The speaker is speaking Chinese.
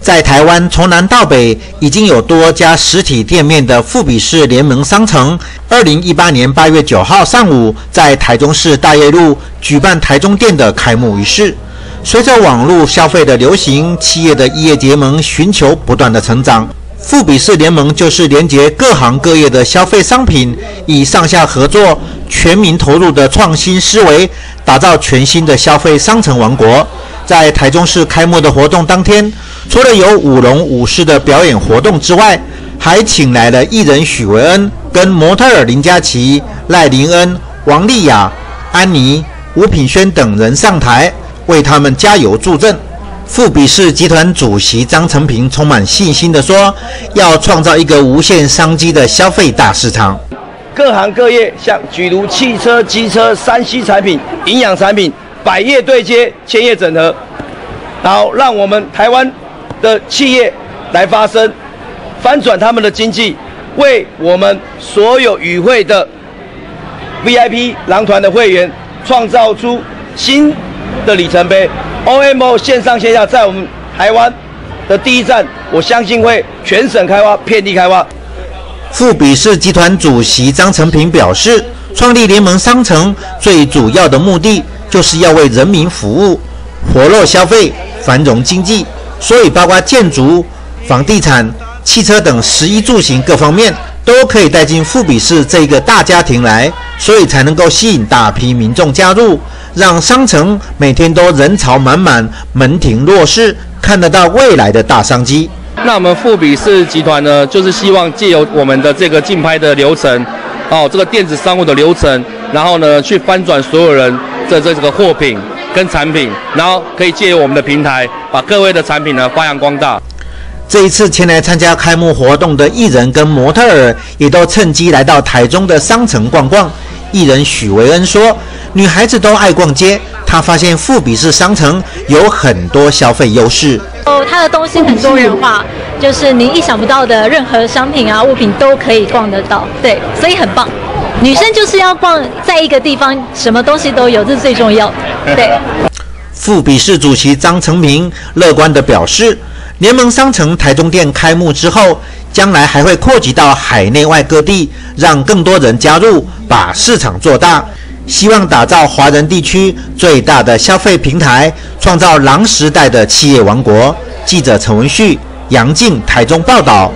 在台湾从南到北已经有多家实体店面的富比士联盟商城，2018年8月9号上午在台中市大业路举办台中店的开幕仪式。随着网络消费的流行，企业的异业结盟寻求不断的成长。富比士联盟就是连结各行各业的消费商品，以上下合作、全民投入的创新思维，打造全新的消费商城王国。在台中市开幕的活动当天，除了有舞龙舞狮的表演活动之外，还请来了艺人许维恩、跟模特儿林嘉琪、赖林恩、王丽雅、安妮、吴品轩等人上台，为他们加油助阵。富比士集团主席张成平充满信心地说：“要创造一个无限商机的消费大市场，各行各业，像举如汽车、机车、3C 产品、营养产品、百业对接、千业整合，然后让我们台湾的企业来发声，翻转他们的经济，为我们所有与会的 VIP 狼团的会员创造出新。”的里程碑 ，OMO 线上线下在我们台湾的第一站，我相信会全省开花，遍地开花。富比士集团主席张成平表示，创立联盟商城最主要的目的就是要为人民服务，活络消费，繁荣经济。所以，包括建筑、房地产、汽车等食衣住行各方面，都可以带进富比士这个大家庭来，所以才能够吸引大批民众加入。让商城每天都人潮满满，门庭若市，看得到未来的大商机。那我们富比士集团呢，就是希望借由我们的这个竞拍的流程，这个电子商务的流程，然后呢，去翻转所有人的这个货品跟产品，然后可以借由我们的平台，把各位的产品呢发扬光大。这一次前来参加开幕活动的艺人跟模特儿，也都趁机来到台中的商城逛逛。艺人许维恩说：“女孩子都爱逛街，她发现富比士商城有很多消费优势。它的东西很多元化，就是你意想不到的任何商品啊、物品都可以逛得到。对，所以很棒。女生就是要逛在一个地方，什么东西都有，这是最重要的。对。”富比士主席张成平乐观地表示，联盟商城台中店开幕之后，将来还会扩及到海内外各地，让更多人加入，把市场做大。希望打造华人地区最大的消费平台，创造狼时代的企业王国。记者陈文旭、杨静，台中报道。